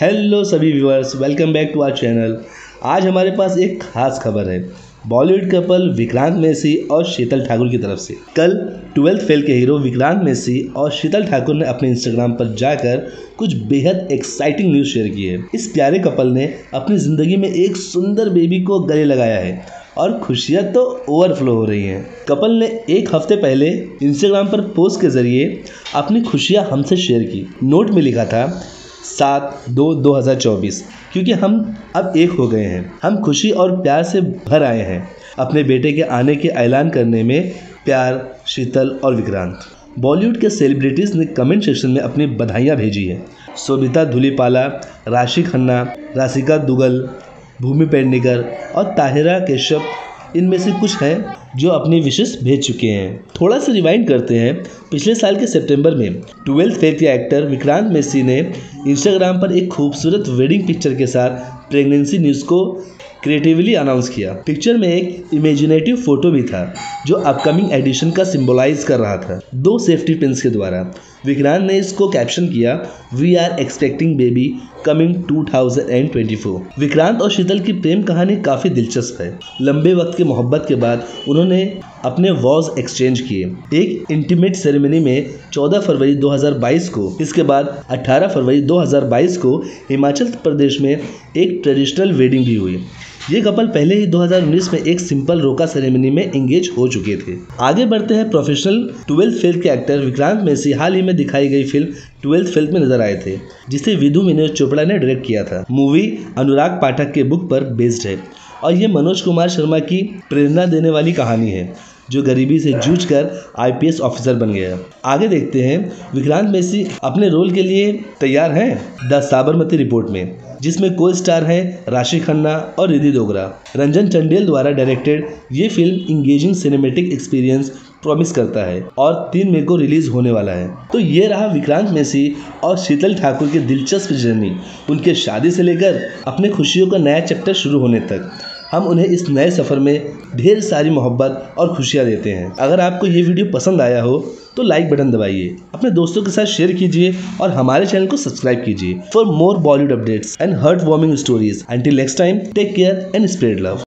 Hello सभी viewers, welcome back to our channel. आज हमारे पास एक खास खबर है बॉलीवुड कपल विक्रांत मैसी और शीतल ठाकुर की तरफ से। कल 12th फेल के हीरो विक्रांत मैसी और शीतल ठाकुर ने अपने इंस्टाग्राम पर जाकर कुछ बेहद एक्साइटिंग न्यूज़ शेयर की है। इस प्यारे कपल ने अपनी ज़िंदगी में एक सुंदर बेबी को गले लगाया है और खुशियाँ तो ओवरफ्लो हो रही हैं। कपल ने एक हफ्ते पहले इंस्टाग्राम पर पोस्ट के जरिए अपनी खुशियाँ हमसे शेयर की। नोट में लिखा था 7/2/2024, क्योंकि हम अब एक हो गए हैं। हम खुशी और प्यार से भर आए हैं। अपने बेटे के आने के ऐलान करने में प्यार, शीतल और विक्रांत। बॉलीवुड के सेलिब्रिटीज़ ने कमेंट सेक्शन में अपनी बधाइयाँ भेजी हैं। सोभिता धुलीपाला, राशि खन्ना, राशिका दुगल, भूमि पेडनेकर और ताहिरा कश्यप इनमें से कुछ हैं जो अपनी विशेष भेज चुके हैं। थोड़ा सा रिवाइंड करते हैं। पिछले साल के सितंबर में 12th फेल के एक्टर विक्रांत मैसी ने इंस्टाग्राम पर एक खूबसूरत वेडिंग पिक्चर के साथ प्रेगनेंसी न्यूज़ को क्रिएटिवली अनाउंस किया। पिक्चर में एक इमेजिनेटिव फोटो भी था जो अपकमिंग एडिशन का सिंबलाइज कर रहा था, दो सेफ्टी पिंस के द्वारा। विक्रांत ने इसको कैप्शन किया, we are expecting baby coming 2024। Vikrant और शीतल की प्रेम कहानी काफ़ी दिलचस्प है। लंबे वक्त की मोहब्बत के बाद उन्होंने अपने वॉज एक्सचेंज किए। एक इंटीमेट सेरेमनी में 14 फरवरी 2022 को, इसके बाद 18 फरवरी 2022 को हिमाचल प्रदेश में एक ट्रेडिशनल वेडिंग भी हुई। ये कपल पहले ही 2019 में एक सिंपल रोका सेरेमनी में एंगेज हो चुके थे। आगे बढ़ते हैं प्रोफेशनल। 12th फेल के एक्टर विक्रांत मैसी हाल ही में दिखाई गई फिल्म 12th फेल में नजर आए थे, जिसे विधु विनोद चोपड़ा ने डायरेक्ट किया था। मूवी अनुराग पाठक के बुक पर बेस्ड है और ये मनोज कुमार शर्मा की प्रेरणा देने वाली कहानी है, जो गरीबी से जूझकर IPS ऑफिसर बन गया। आगे देखते हैं विक्रांत मैसी अपने रोल के लिए तैयार हैं द साबरमती रिपोर्ट में, जिसमें को स्टार हैं राशि खन्ना और रिधि डोगरा। रंजन चंडेल द्वारा डायरेक्टेड ये film engaging cinematic experience promise करता है और 3 मई को रिलीज होने वाला है। तो ये रहा विक्रांत मैसी और शीतल ठाकुर की दिलचस्प जर्नी, उनके शादी से लेकर अपने खुशियों का नया चैप्टर शुरू होने तक। हम उन्हें इस नए सफ़र में ढेर सारी मोहब्बत और खुशियाँ देते हैं। अगर आपको ये वीडियो पसंद आया हो तो लाइक बटन दबाइए, अपने दोस्तों के साथ शेयर कीजिए और हमारे चैनल को सब्सक्राइब कीजिए for more Bollywood updates and heartwarming stories. Until next time, take care and spread love.